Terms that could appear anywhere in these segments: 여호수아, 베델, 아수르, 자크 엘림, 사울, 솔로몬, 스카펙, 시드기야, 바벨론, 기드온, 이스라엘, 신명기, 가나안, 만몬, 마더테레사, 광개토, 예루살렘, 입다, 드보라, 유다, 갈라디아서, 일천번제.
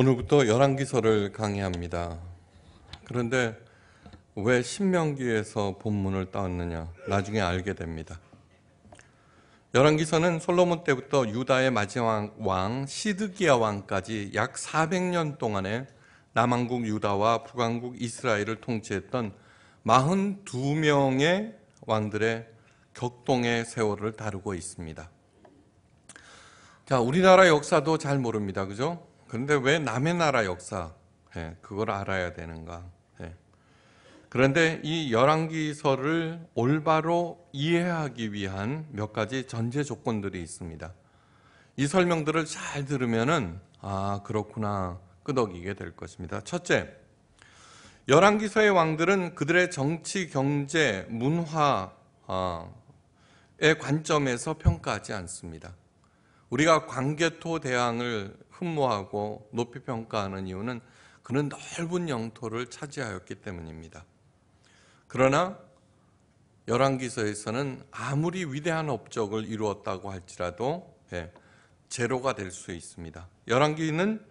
오늘부터 열왕기서를 강의합니다. 그런데 왜 신명기에서 본문을 따왔느냐, 나중에 알게 됩니다. 열왕기서는 솔로몬 때부터 유다의 마지막 왕 시드기야 왕까지 약 400년 동안에 남왕국 유다와 북왕국 이스라엘을 통치했던 42명의 왕들의 격동의 세월을 다루고 있습니다. 자, 우리나라 역사도 잘 모릅니다, 그죠? 그런데 왜 남의 나라 역사, 그걸 알아야 되는가? 그런데 이 열왕기서를 올바로 이해하기 위한 몇 가지 전제 조건들이 있습니다. 이 설명들을 잘 들으면은 아, 그렇구나 끄덕이게 될 것입니다. 첫째, 열왕기서의 왕들은 그들의 정치, 경제, 문화의 관점에서 평가하지 않습니다. 우리가 광개토 대왕을 흠모하고 높이 평가하는 이유는 그는 넓은 영토를 차지하였기 때문입니다. 그러나 열왕기서에서는 아무리 위대한 업적을 이루었다고 할지라도 제로가 될 수 있습니다. 열왕기는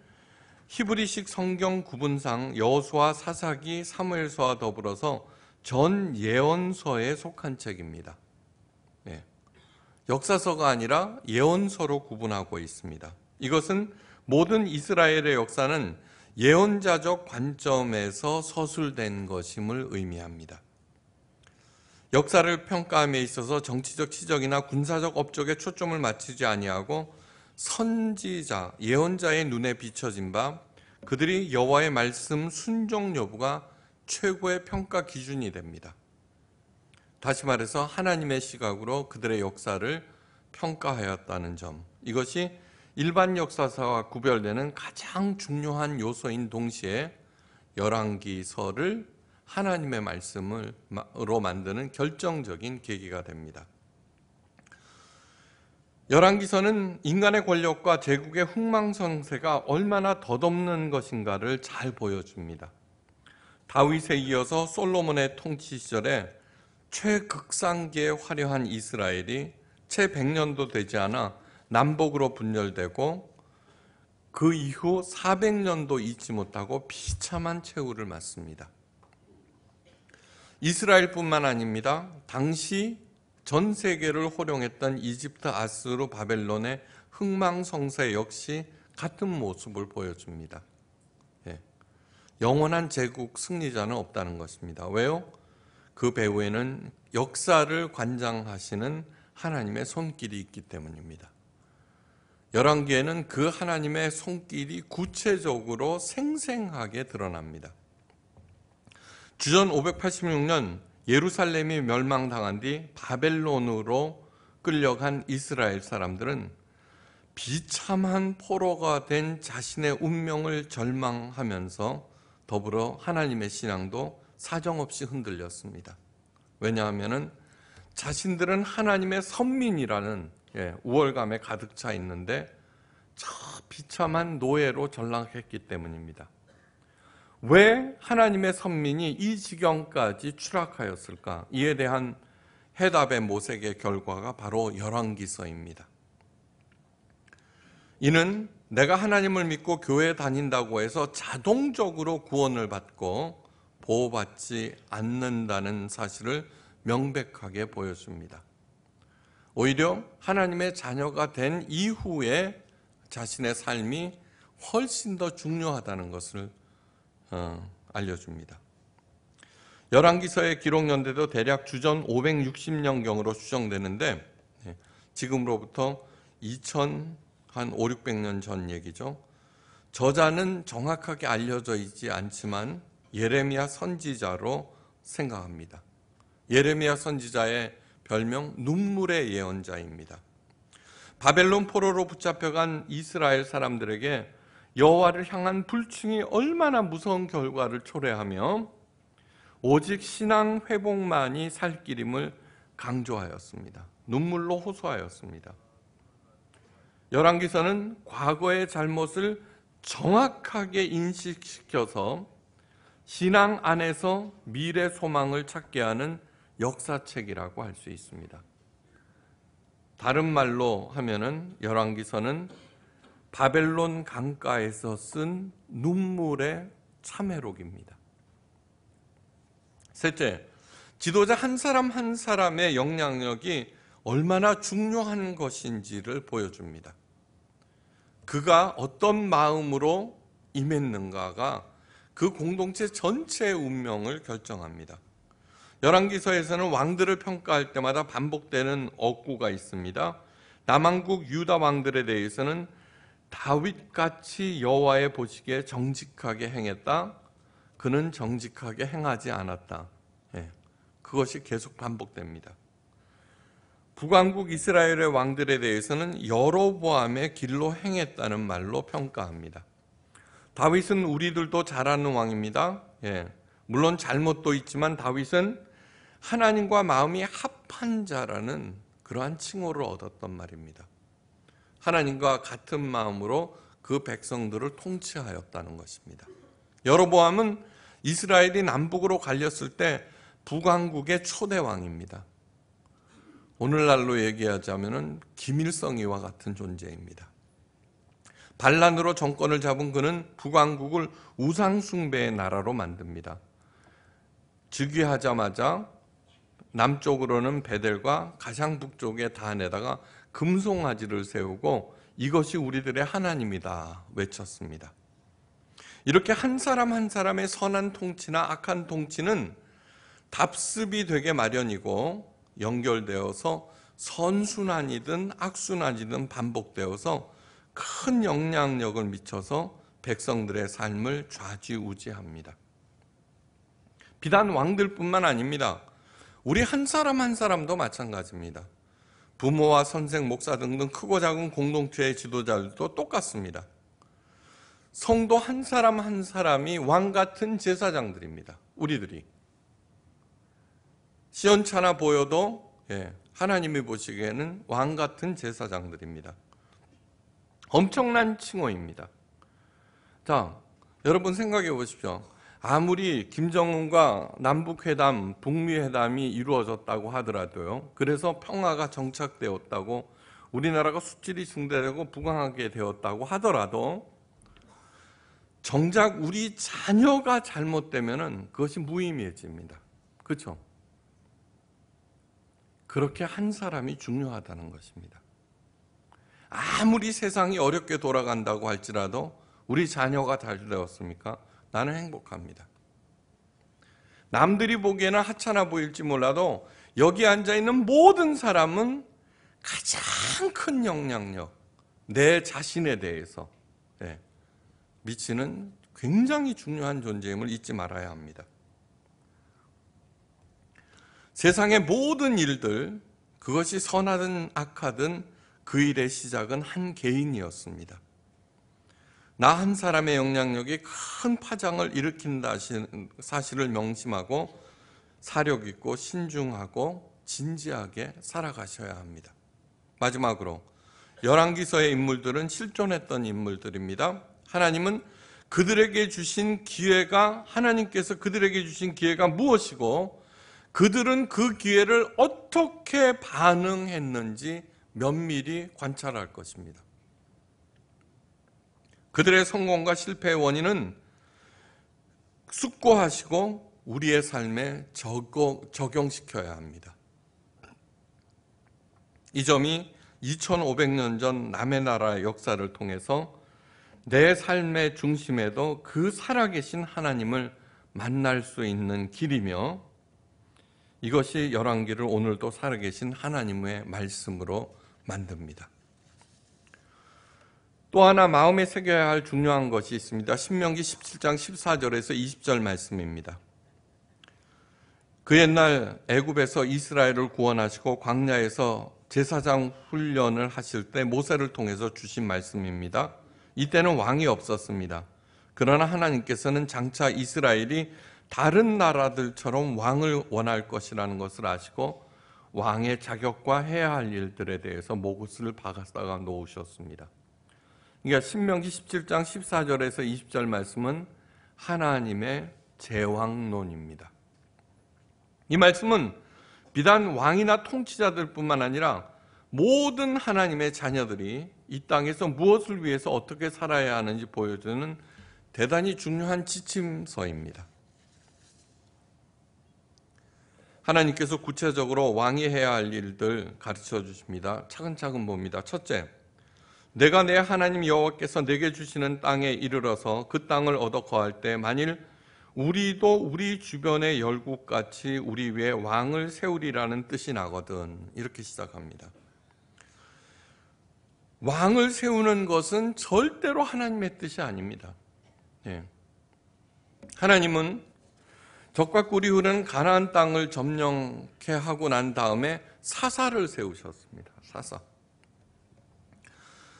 히브리식 성경 구분상 여호수아, 사사기, 사무엘서와 더불어서 전 예언서에 속한 책입니다. 역사서가 아니라 예언서로 구분하고 있습니다. 이것은 모든 이스라엘의 역사는 예언자적 관점에서 서술된 것임을 의미합니다. 역사를 평가함에 있어서 정치적 시적이나 군사적 업적에 초점을 맞추지 아니하고 선지자, 예언자의 눈에 비춰진 바 그들이 여호와의 말씀 순종 여부가 최고의 평가 기준이 됩니다. 다시 말해서 하나님의 시각으로 그들의 역사를 평가하였다는 점, 이것이 일반 역사사와 구별되는 가장 중요한 요소인 동시에 열왕기서를 하나님의 말씀으로 만드는 결정적인 계기가 됩니다. 열왕기서는 인간의 권력과 제국의 흥망성쇠가 얼마나 덧없는 것인가를 잘 보여줍니다. 다윗에 이어서 솔로몬의 통치 시절에 최극상기에 화려한 이스라엘이 채 100년도 되지 않아 남북으로 분열되고 그 이후 400년도 잊지 못하고 비참한 최후를 맞습니다. 이스라엘뿐만 아닙니다. 당시 전 세계를 호령했던 이집트, 아수르, 바벨론의 흥망성쇠 역시 같은 모습을 보여줍니다. 영원한 제국 승리자는 없다는 것입니다. 왜요? 그 배후에는 역사를 관장하시는 하나님의 손길이 있기 때문입니다. 열왕기에는 그 하나님의 손길이 구체적으로 생생하게 드러납니다. 주전 586년 예루살렘이 멸망당한 뒤 바벨론으로 끌려간 이스라엘 사람들은 비참한 포로가 된 자신의 운명을 절망하면서 더불어 하나님의 신앙도 사정없이 흔들렸습니다. 왜냐하면 자신들은 하나님의 선민이라는 우월감에 가득 차 있는데 저 비참한 노예로 전락했기 때문입니다. 왜 하나님의 선민이 이 지경까지 추락하였을까? 이에 대한 해답의 모색의 결과가 바로 열왕기서입니다. 이는 내가 하나님을 믿고 교회에 다닌다고 해서 자동적으로 구원을 받고 보호받지 않는다는 사실을 명백하게 보여줍니다. 오히려 하나님의 자녀가 된 이후에 자신의 삶이 훨씬 더 중요하다는 것을 알려줍니다. 열왕기서의 기록 연대도 대략 주전 560년경으로 추정되는데 지금으로부터 5,600년 전 얘기죠. 저자는 정확하게 알려져 있지 않지만 예레미야 선지자로 생각합니다. 예레미야 선지자의 별명 눈물의 예언자입니다. 바벨론 포로로 붙잡혀간 이스라엘 사람들에게 여호와를 향한 불충이 얼마나 무서운 결과를 초래하며 오직 신앙 회복만이 살 길임을 강조하였습니다. 눈물로 호소하였습니다. 열왕기서는 과거의 잘못을 정확하게 인식시켜서 신앙 안에서 미래 소망을 찾게 하는 역사책이라고 할 수 있습니다. 다른 말로 하면은 열왕기서는 바벨론 강가에서 쓴 눈물의 참회록입니다. 셋째, 지도자 한 사람 한 사람의 영향력이 얼마나 중요한 것인지를 보여줍니다. 그가 어떤 마음으로 임했는가가 그 공동체 전체의 운명을 결정합니다. 열왕기서에서는 왕들을 평가할 때마다 반복되는 억구가 있습니다. 남왕국 유다 왕들에 대해서는 다윗같이 여호와의 보시기에 정직하게 행했다. 그는 정직하게 행하지 않았다. 그것이 계속 반복됩니다. 북왕국 이스라엘의 왕들에 대해서는 여로보암의 길로 행했다는 말로 평가합니다. 다윗은 우리들도 잘 아는 왕입니다. 물론 잘못도 있지만 다윗은 하나님과 마음이 합한 자라는 그러한 칭호를 얻었던 말입니다. 하나님과 같은 마음으로 그 백성들을 통치하였다는 것입니다. 여로보암은 이스라엘이 남북으로 갈렸을 때 북왕국의 초대왕입니다. 오늘날로 얘기하자면 김일성이와 같은 존재입니다. 반란으로 정권을 잡은 그는 북왕국을 우상숭배의 나라로 만듭니다. 즉위하자마자 남쪽으로는 베델과 가장 북쪽의 단에다가 금송아지를 세우고 이것이 우리들의 하나님이다 외쳤습니다. 이렇게 한 사람 한 사람의 선한 통치나 악한 통치는 답습이 되게 마련이고 연결되어서 선순환이든 악순환이든 반복되어서 큰 영향력을 미쳐서 백성들의 삶을 좌지우지합니다. 비단 왕들뿐만 아닙니다. 우리 한 사람 한 사람도 마찬가지입니다. 부모와 선생, 목사 등등 크고 작은 공동체의 지도자들도 똑같습니다. 성도 한 사람 한 사람이 왕 같은 제사장들입니다. 우리들이 시원찮아 보여도 하나님이 보시기에는 왕 같은 제사장들입니다. 엄청난 칭호입니다. 자, 여러분 생각해 보십시오. 아무리 김정은과 남북회담, 북미회담이 이루어졌다고 하더라도요, 그래서 평화가 정착되었다고, 우리나라가 수질이 중대되고 부강하게 되었다고 하더라도 정작 우리 자녀가 잘못되면 그것이 무의미해집니다. 그렇죠? 그렇게 한 사람이 중요하다는 것입니다. 아무리 세상이 어렵게 돌아간다고 할지라도 우리 자녀가 잘 되었습니까? 나는 행복합니다. 남들이 보기에는 하찮아 보일지 몰라도 여기 앉아있는 모든 사람은 가장 큰 영향력, 내 자신에 대해서 미치는 굉장히 중요한 존재임을 잊지 말아야 합니다. 세상의 모든 일들, 그것이 선하든 악하든 그 일의 시작은 한 개인이었습니다. 나 한 사람의 영향력이 큰 파장을 일으킨다 사실을 명심하고 사력 있고 신중하고 진지하게 살아가셔야 합니다. 마지막으로 열왕기서의 인물들은 실존했던 인물들입니다. 하나님은 그들에게 주신 기회가, 하나님께서 그들에게 주신 기회가 무엇이고 그들은 그 기회를 어떻게 반응했는지 면밀히 관찰할 것입니다. 그들의 성공과 실패의 원인은 숙고하시고 우리의 삶에 적용시켜야 합니다. 이 점이 2500년 전 남의 나라의 역사를 통해서 내 삶의 중심에도 그 살아계신 하나님을 만날 수 있는 길이며, 이것이 열왕기를 오늘도 살아계신 하나님의 말씀으로 만듭니다. 또 하나 마음에 새겨야 할 중요한 것이 있습니다. 신명기 17장 14절에서 20절 말씀입니다. 그 옛날 애굽에서 이스라엘을 구원하시고 광야에서 제사장 훈련을 하실 때 모세를 통해서 주신 말씀입니다. 이때는 왕이 없었습니다. 그러나 하나님께서는 장차 이스라엘이 다른 나라들처럼 왕을 원할 것이라는 것을 아시고 왕의 자격과 해야 할 일들에 대해서 목을 박아다가 놓으셨습니다. 그러니까 신명기 17장 14절에서 20절 말씀은 하나님의 제왕론입니다. 이 말씀은 비단 왕이나 통치자들뿐만 아니라 모든 하나님의 자녀들이 이 땅에서 무엇을 위해서 어떻게 살아야 하는지 보여주는 대단히 중요한 지침서입니다. 하나님께서 구체적으로 왕이 해야 할 일들 가르쳐 주십니다. 차근차근 봅니다. 첫째, 내가 내 하나님 여호와께서 내게 주시는 땅에 이르러서 그 땅을 얻어 거할 때 만일 우리도 우리 주변의 열국같이 우리 위에 왕을 세우리라는 뜻이 나거든. 이렇게 시작합니다. 왕을 세우는 것은 절대로 하나님의 뜻이 아닙니다. 예. 하나님은 적과 꿀이 흐르는 가나안 땅을 점령케 하고 난 다음에 사사를 세우셨습니다.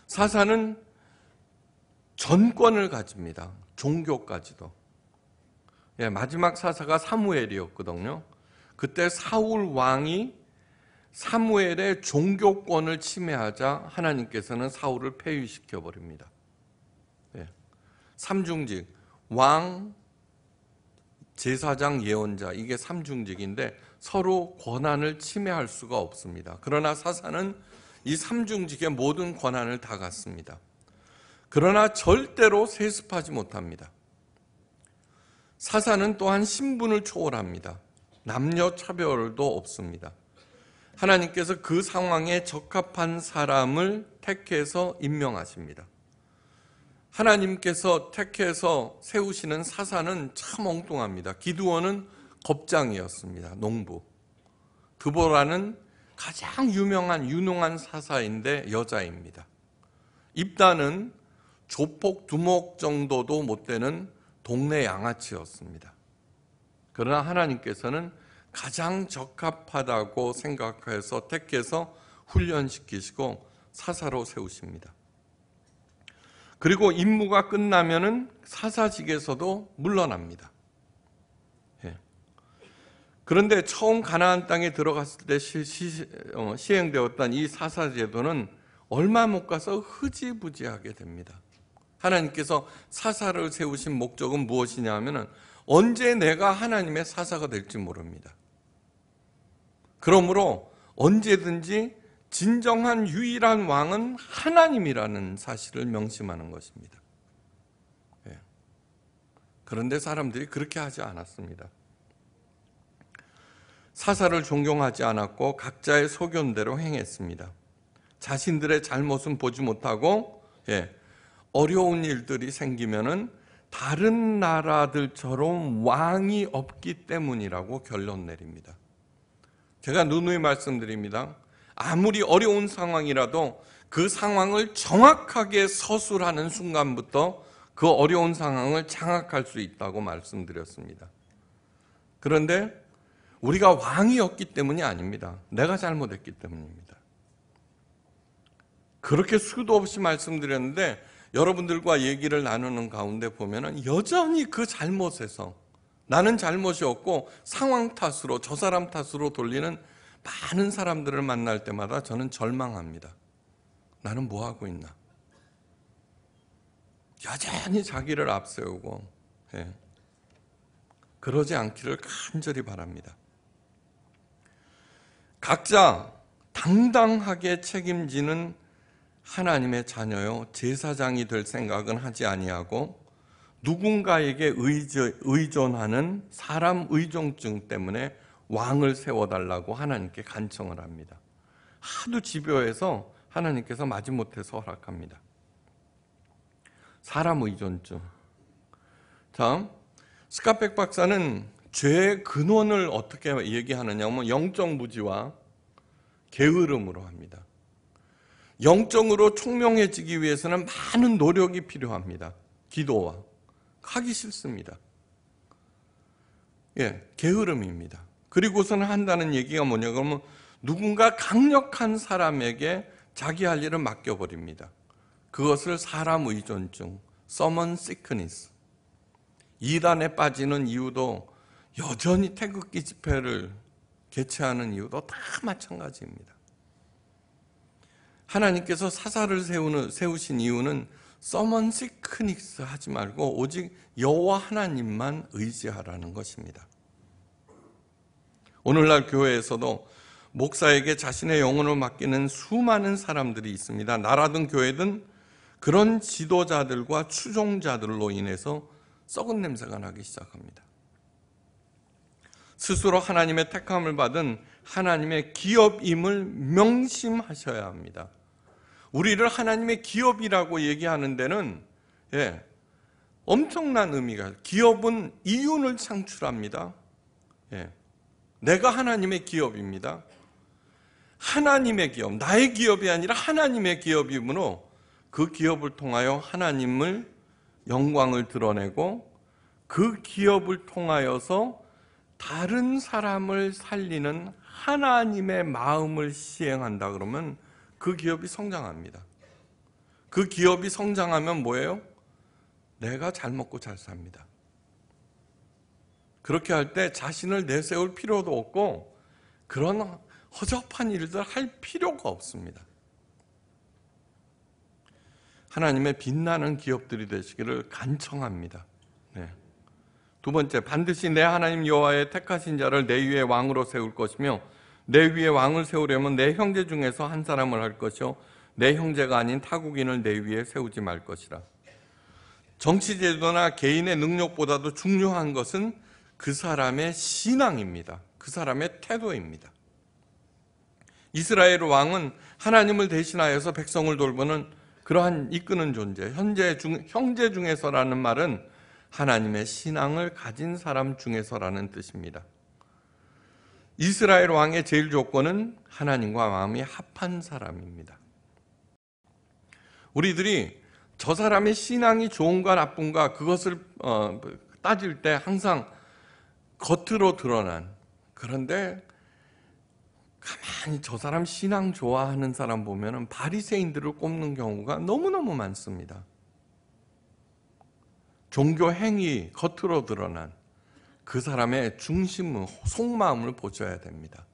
사사는 전권을 가집니다. 종교까지도. 예, 마지막 사사가 사무엘이었거든요. 그때 사울 왕이 사무엘의 종교권을 침해하자 하나님께서는 사울을 폐위시켜버립니다. 예. 삼중직, 왕, 제사장, 예언자, 이게 삼중직인데 서로 권한을 침해할 수가 없습니다. 그러나 사사는 이 삼중직의 모든 권한을 다 갖습니다. 그러나 절대로 세습하지 못합니다. 사사는 또한 신분을 초월합니다. 남녀 차별도 없습니다. 하나님께서 그 상황에 적합한 사람을 택해서 임명하십니다. 하나님께서 택해서 세우시는 사사는 참 엉뚱합니다. 기드온은 겁장이었습니다. 농부. 드보라는 가장 유능한 사사인데 여자입니다. 입다는 조폭 두목 정도도 못 되는 동네 양아치였습니다. 그러나 하나님께서는 가장 적합하다고 생각해서 택해서 훈련시키시고 사사로 세우십니다. 그리고 임무가 끝나면은 사사직에서도 물러납니다. 예. 그런데 처음 가나안 땅에 들어갔을 때 시행되었던 이 사사 제도는 얼마 못 가서 흐지부지하게 됩니다. 하나님께서 사사를 세우신 목적은 무엇이냐 하면은 언제 내가 하나님의 사사가 될지 모릅니다. 그러므로 언제든지 진정한 유일한 왕은 하나님이라는 사실을 명심하는 것입니다. 예. 그런데 사람들이 그렇게 하지 않았습니다. 사사를 존경하지 않았고 각자의 소견대로 행했습니다. 자신들의 잘못은 보지 못하고 어려운 일들이 생기면은 다른 나라들처럼 왕이 없기 때문이라고 결론 내립니다. 제가 누누이 말씀드립니다. 아무리 어려운 상황이라도 그 상황을 정확하게 서술하는 순간부터 그 어려운 상황을 장악할 수 있다고 말씀드렸습니다. 그런데 우리가 왕이 없기 때문이 아닙니다. 내가 잘못했기 때문입니다. 그렇게 수도 없이 말씀드렸는데 여러분들과 얘기를 나누는 가운데 보면은 여전히 그 잘못에서 나는 잘못이었고 상황 탓으로 저 사람 탓으로 돌리는 많은 사람들을 만날 때마다 저는 절망합니다. 나는 뭐하고 있나? 여전히 자기를 앞세우고 예. 그러지 않기를 간절히 바랍니다. 각자 당당하게 책임지는 하나님의 자녀요 제사장이 될 생각은 하지 아니하고 누군가에게 의존하는 사람 의존증 때문에 왕을 세워달라고 하나님께 간청을 합니다. 하도 집요해서 하나님께서 마지못해서 허락합니다. 사람 의존증. 참, 스카펙 박사는 죄의 근원을 어떻게 얘기하느냐 하면 영적 무지와 게으름으로 합니다. 영적으로 총명해지기 위해서는 많은 노력이 필요합니다. 기도와. 하기 싫습니다. 예, 게으름입니다. 그리고서는 한다는 얘기가 뭐냐 그러면 누군가 강력한 사람에게 자기 할 일을 맡겨버립니다. 그것을 사람 의존증, 서먼 시크니스. 이단에 빠지는 이유도 여전히 태극기 집회를 개최하는 이유도 다 마찬가지입니다. 하나님께서 사사를 세우신 이유는 서먼 시크니스 하지 말고 오직 여호와 하나님만 의지하라는 것입니다. 오늘날 교회에서도 목사에게 자신의 영혼을 맡기는 수많은 사람들이 있습니다. 나라든 교회든 그런 지도자들과 추종자들로 인해서 썩은 냄새가 나기 시작합니다. 스스로 하나님의 택함을 받은 하나님의 기업임을 명심하셔야 합니다. 우리를 하나님의 기업이라고 얘기하는 데는 엄청난 의미가, 기업은 이윤을 창출합니다. 내가 하나님의 기업입니다. 하나님의 기업, 나의 기업이 아니라 하나님의 기업이므로 그 기업을 통하여 하나님을 영광을 드러내고 그 기업을 통하여서 다른 사람을 살리는 하나님의 마음을 시행한다 그러면 그 기업이 성장합니다. 그 기업이 성장하면 뭐예요? 내가 잘 먹고 잘 삽니다. 그렇게 할 때 자신을 내세울 필요도 없고 그런 허접한 일들 할 필요가 없습니다. 하나님의 빛나는 기업들이 되시기를 간청합니다. 두 번째, 반드시 내 하나님 여호와의 택하신 자를 내 위에 왕으로 세울 것이며 내 위에 왕을 세우려면 내 형제 중에서 한 사람을 할 것이요 내 형제가 아닌 타국인을 내 위에 세우지 말 것이라. 정치제도나 개인의 능력보다도 중요한 것은 그 사람의 신앙입니다. 그 사람의 태도입니다. 이스라엘 왕은 하나님을 대신하여서 백성을 돌보는, 그러한 이끄는 존재, 형제 중에서라는 말은 하나님의 신앙을 가진 사람 중에서라는 뜻입니다. 이스라엘 왕의 제일 조건은 하나님과 마음이 합한 사람입니다. 우리들이 저 사람의 신앙이 좋은가 나쁜가 그것을 따질 때 항상 겉으로 드러난, 그런데 가만히 저 사람 신앙 좋아하는 사람 보면은 바리새인들을 꼽는 경우가 너무너무 많습니다. 종교 행위, 겉으로 드러난 그 사람의 중심은, 속마음을 보셔야 됩니다.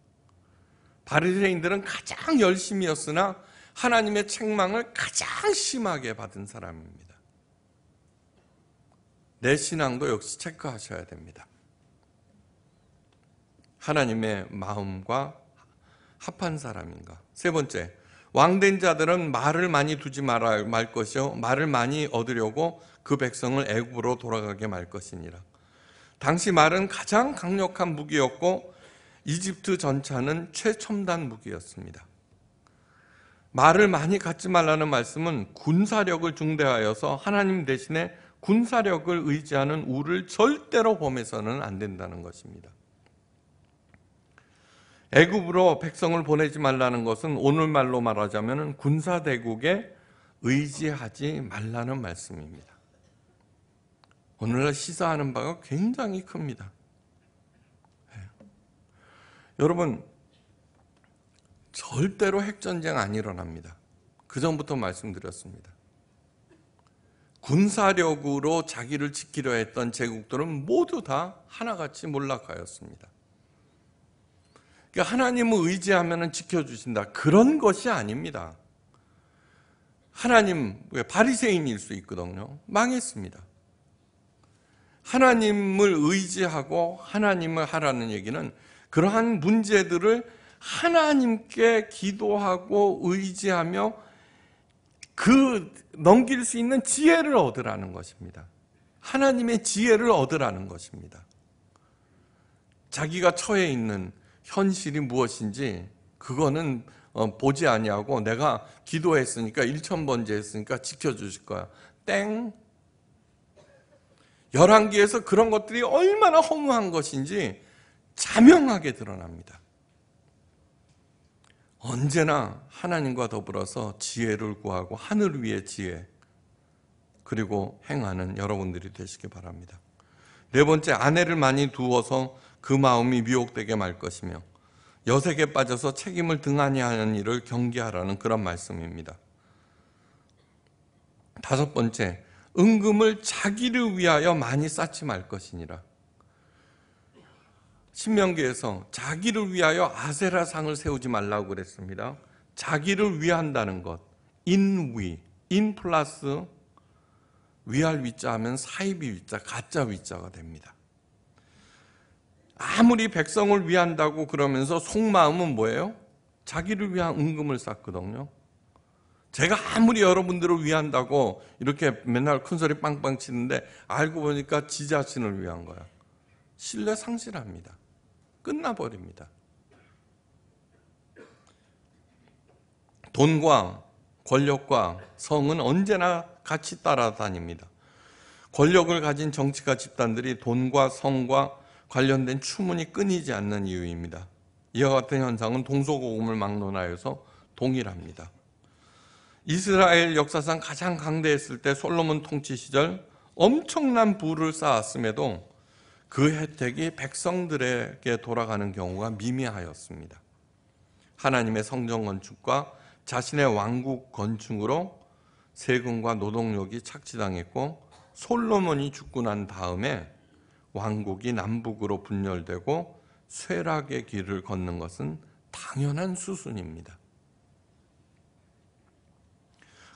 바리새인들은 가장 열심이었으나 하나님의 책망을 가장 심하게 받은 사람입니다. 내 신앙도 역시 체크하셔야 됩니다. 하나님의 마음과 합한 사람인가. 세 번째, 왕된 자들은 말을 많이 두지 말 것이요 말을 많이 얻으려고 그 백성을 애굽으로 돌아가게 말 것이니라. 당시 말은 가장 강력한 무기였고 이집트 전차는 최첨단 무기였습니다. 말을 많이 갖지 말라는 말씀은 군사력을 중대하여서 하나님 대신에 군사력을 의지하는 우를 절대로 범해서는 안 된다는 것입니다. 애굽으로 백성을 보내지 말라는 것은 오늘말로 말하자면 군사대국에 의지하지 말라는 말씀입니다. 오늘날 시사하는 바가 굉장히 큽니다. 여러분, 절대로 핵전쟁 안 일어납니다. 그 전부터 말씀드렸습니다. 군사력으로 자기를 지키려 했던 제국들은 모두 다 하나같이 몰락하였습니다. 그러니까 하나님을 의지하면 지켜주신다, 그런 것이 아닙니다. 하나님, 바리새인일 수 있거든요. 망했습니다. 하나님을 의지하고 하나님을 하라는 얘기는 그러한 문제들을 하나님께 기도하고 의지하며 그 넘길 수 있는 지혜를 얻으라는 것입니다. 하나님의 지혜를 얻으라는 것입니다. 자기가 처해 있는 현실이 무엇인지 그거는 보지 아니하고 내가 기도했으니까, 일천번제 했으니까 지켜주실 거야. 땡! 열왕기에서 그런 것들이 얼마나 허무한 것인지 자명하게 드러납니다. 언제나 하나님과 더불어서 지혜를 구하고 하늘 위의 지혜, 그리고 행하는 여러분들이 되시기 바랍니다. 네 번째, 아내를 많이 두어서 그 마음이 미혹되게 말 것이며 여색에 빠져서 책임을 등한히 하는 일을 경계하라는 그런 말씀입니다. 다섯 번째, 은금을 자기를 위하여 많이 쌓지 말 것이니라. 신명기에서 자기를 위하여 아세라상을 세우지 말라고 그랬습니다. 자기를 위한다는 것, 인위, 인 플러스 위할 위자 하면 사이비 위자, 가짜 위자가 됩니다. 아무리 백성을 위한다고 그러면서 속마음은 뭐예요? 자기를 위한 은금을 쌓거든요. 제가 아무리 여러분들을 위한다고 이렇게 맨날 큰소리 빵빵 치는데 알고 보니까 지 자신을 위한 거야. 신뢰 상실합니다. 끝나버립니다. 돈과 권력과 성은 언제나 같이 따라다닙니다. 권력을 가진 정치가 집단들이 돈과 성과 관련된 추문이 끊이지 않는 이유입니다. 이와 같은 현상은 동서고금을 막론하여서 동일합니다. 이스라엘 역사상 가장 강대했을 때 솔로몬 통치 시절 엄청난 부를 쌓았음에도 그 혜택이 백성들에게 돌아가는 경우가 미미하였습니다. 하나님의 성전 건축과 자신의 왕국 건축으로 세금과 노동력이 착취당했고 솔로몬이 죽고 난 다음에 왕국이 남북으로 분열되고 쇠락의 길을 걷는 것은 당연한 수순입니다.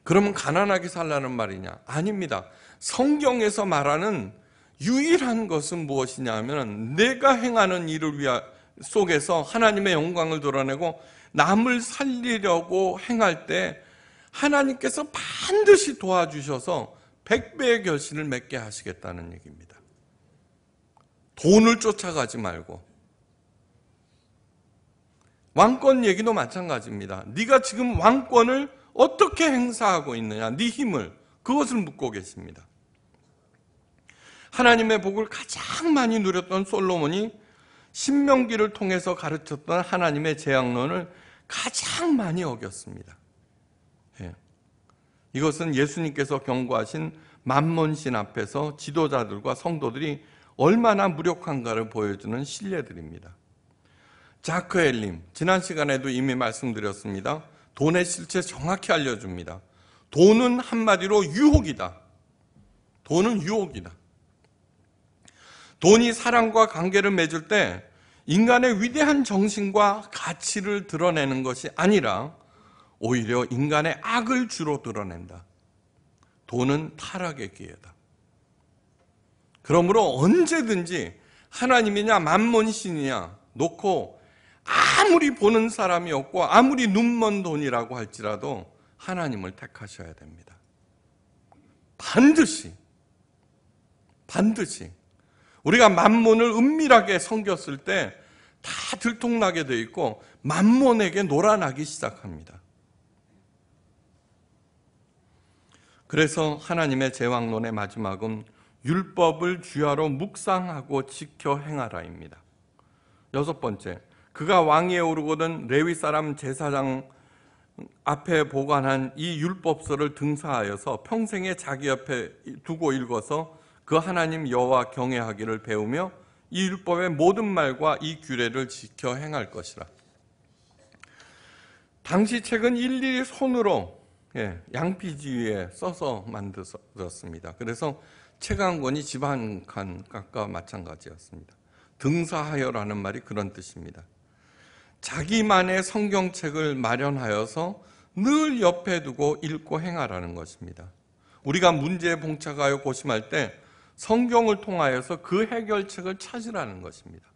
그러면 가난하게 살라는 말이냐? 아닙니다. 성경에서 말하는 유일한 것은 무엇이냐 하면 내가 행하는 일을 위하 속에서 하나님의 영광을 드러내고 남을 살리려고 행할 때 하나님께서 반드시 도와주셔서 100배의 결실을 맺게 하시겠다는 얘기입니다. 돈을 쫓아가지 말고. 왕권 얘기도 마찬가지입니다. 네가 지금 왕권을 어떻게 행사하고 있느냐, 네 힘을, 그것을 묻고 계십니다. 하나님의 복을 가장 많이 누렸던 솔로몬이 신명기를 통해서 가르쳤던 하나님의 재앙론을 가장 많이 어겼습니다. 예. 이것은 예수님께서 경고하신 만몬신 앞에서 지도자들과 성도들이 얼마나 무력한가를 보여주는 신뢰들입니다. 자크 엘림, 지난 시간에도 이미 말씀드렸습니다. 돈의 실체 정확히 알려줍니다. 돈은 한마디로 유혹이다. 돈은 유혹이다. 돈이 사랑과 관계를 맺을 때 인간의 위대한 정신과 가치를 드러내는 것이 아니라 오히려 인간의 악을 주로 드러낸다. 돈은 타락의 기회다. 그러므로 언제든지 하나님이냐 만몬신이냐 놓고 아무리 보는 사람이 없고 아무리 눈먼 돈이라고 할지라도 하나님을 택하셔야 됩니다. 반드시 우리가 만몬을 은밀하게 섬겼을 때 다 들통나게 돼 있고 만몬에게 놀아나기 시작합니다. 그래서 하나님의 제왕론의 마지막은 율법을 주야로 묵상하고 지켜 행하라입니다. 6번째, 그가 왕위에 오르거든 레위 사람 제사장 앞에 보관한 이 율법서를 등사하여서 평생에 자기 옆에 두고 읽어서 그 하나님 여호와 경외하기를 배우며 이 율법의 모든 말과 이 규례를 지켜 행할 것이라. 당시 책은 일일이 손으로 양피지 위에 써서 만들었습니다. 그래서 책 한 권이 집 한 칸과 마찬가지였습니다. 등사하여라는 말이 그런 뜻입니다. 자기만의 성경책을 마련하여서 늘 옆에 두고 읽고 행하라는 것입니다. 우리가 문제에 봉착하여 고심할 때 성경을 통하여서 그 해결책을 찾으라는 것입니다.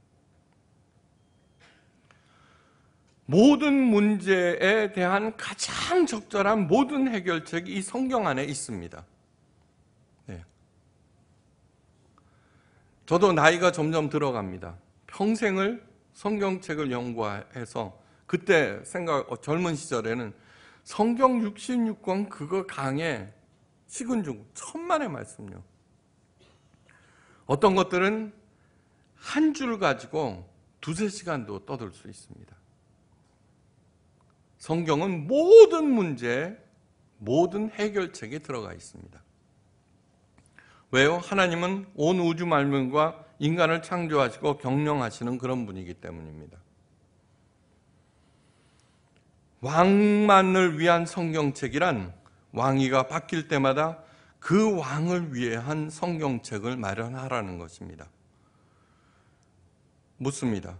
모든 문제에 대한 가장 적절한 모든 해결책이 이 성경 안에 있습니다. 네. 저도 나이가 점점 들어갑니다. 평생을 성경책을 연구해서 그때 젊은 시절에는 성경 66권 그거 강해 식은 죽 천만의 말씀요. 어떤 것들은 한 줄 가지고 두세 시간도 떠들 수 있습니다. 성경은 모든 문제에 모든 해결책이 들어가 있습니다. 왜요? 하나님은 온 우주 만물과 인간을 창조하시고 경영하시는 그런 분이기 때문입니다. 왕만을 위한 성경책이란 왕위가 바뀔 때마다 그 왕을 위한 성경책을 마련하라는 것입니다. 묻습니다.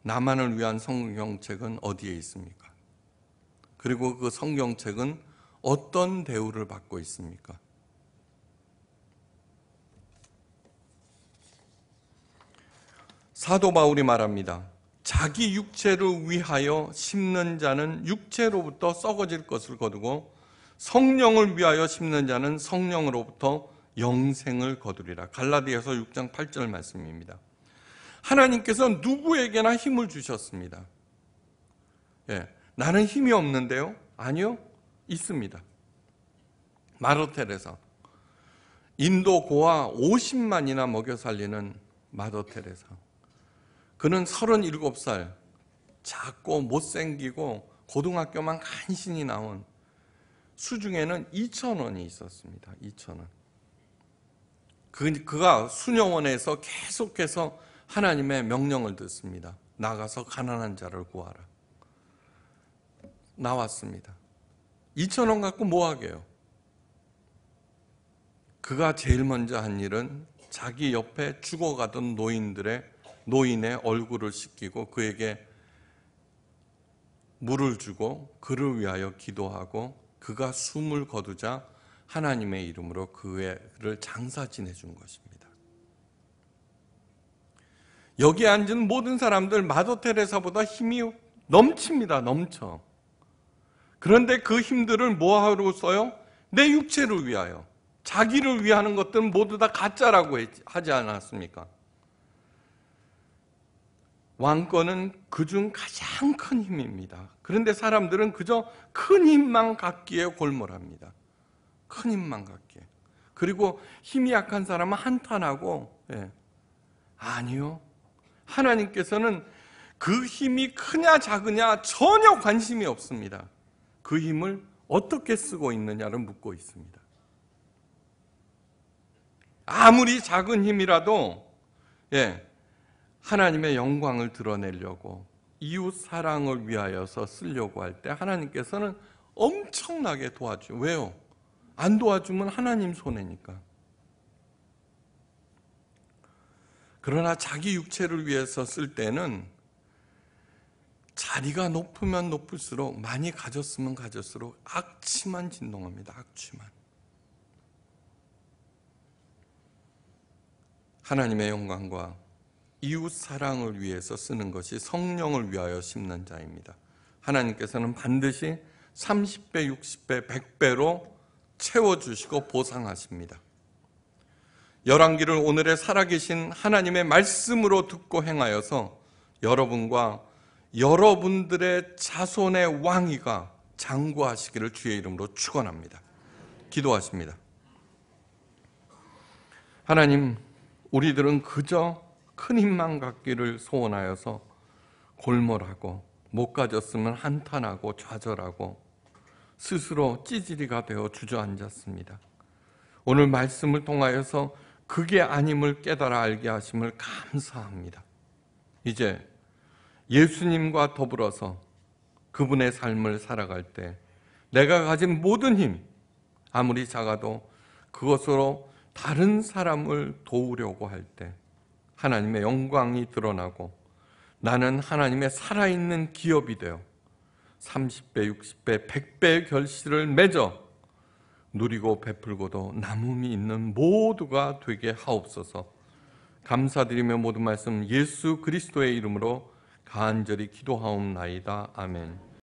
나만을 위한 성경책은 어디에 있습니까? 그리고 그 성경책은 어떤 대우를 받고 있습니까? 사도 바울이 말합니다. 자기 육체를 위하여 심는 자는 육체로부터 썩어질 것을 거두고 성령을 위하여 심는 자는 성령으로부터 영생을 거두리라. 갈라디아서 6장 8절 말씀입니다. 하나님께서 누구에게나 힘을 주셨습니다. 예, 나는 힘이 없는데요? 아니요, 있습니다. 마더테레사, 인도 고아 50만이나 먹여 살리는 마더테레사. 그는 37살, 작고 못생기고 고등학교만 간신히 나온, 수중에는 2,000원이 있었습니다. 2,000원. 그가 수녀원에서 계속해서 하나님의 명령을 듣습니다. 나가서 가난한 자를 구하라. 나왔습니다. 2,000원 갖고 뭐 하게요? 그가 제일 먼저 한 일은 자기 옆에 죽어가던 노인의 얼굴을 씻기고 그에게 물을 주고 그를 위하여 기도하고 그가 숨을 거두자 하나님의 이름으로 그를 장사 지내준 것입니다. 여기 앉은 모든 사람들 마더테레사보다 힘이 넘칩니다. 넘쳐. 그런데 그 힘들을 뭐하러 써요? 내 육체를 위하여. 자기를 위하는 것들은 모두 다 가짜라고 하지 않았습니까? 왕권은 그중 가장 큰 힘입니다. 그런데 사람들은 그저 큰 힘만 갖기에 골몰합니다. 큰 힘만 갖기에. 그리고 힘이 약한 사람은 한탄하고, 예. 아니요. 하나님께서는 그 힘이 크냐 작으냐 전혀 관심이 없습니다. 그 힘을 어떻게 쓰고 있느냐를 묻고 있습니다. 아무리 작은 힘이라도, 예. 하나님의 영광을 드러내려고 이웃 사랑을 위하여서 쓰려고 할 때 하나님께서는 엄청나게 도와줘요. 왜요? 안 도와주면 하나님 손해니까. 그러나 자기 육체를 위해서 쓸 때는 자리가 높으면 높을수록, 많이 가졌으면 가졌수록 악취만 진동합니다. 악취만. 하나님의 영광과 이웃 사랑을 위해서 쓰는 것이 성령을 위하여 심는 자입니다. 하나님께서는 반드시 30배, 60배, 100배로 채워주시고 보상하십니다. 열왕기를 오늘의 살아계신 하나님의 말씀으로 듣고 행하여서 여러분과 여러분들의 자손의 왕위가 장구하시기를 주의 이름으로 축원합니다. 기도하십니다. 하나님, 우리들은 그저 큰 힘만 갖기를 소원하여서 골몰하고 못 가졌으면 한탄하고 좌절하고 스스로 찌질이가 되어 주저앉았습니다. 오늘 말씀을 통하여서 그게 아님을 깨달아 알게 하심을 감사합니다. 이제 예수님과 더불어서 그분의 삶을 살아갈 때 내가 가진 모든 힘, 아무리 작아도 그것으로 다른 사람을 도우려고 할 때 하나님의 영광이 드러나고 나는 하나님의 살아있는 기업이 되어 30배, 60배, 100배의 결실을 맺어 누리고 베풀고도 남음이 있는 모두가 되게 하옵소서. 감사드리며 모든 말씀 예수 그리스도의 이름으로 간절히 기도하옵나이다. 아멘.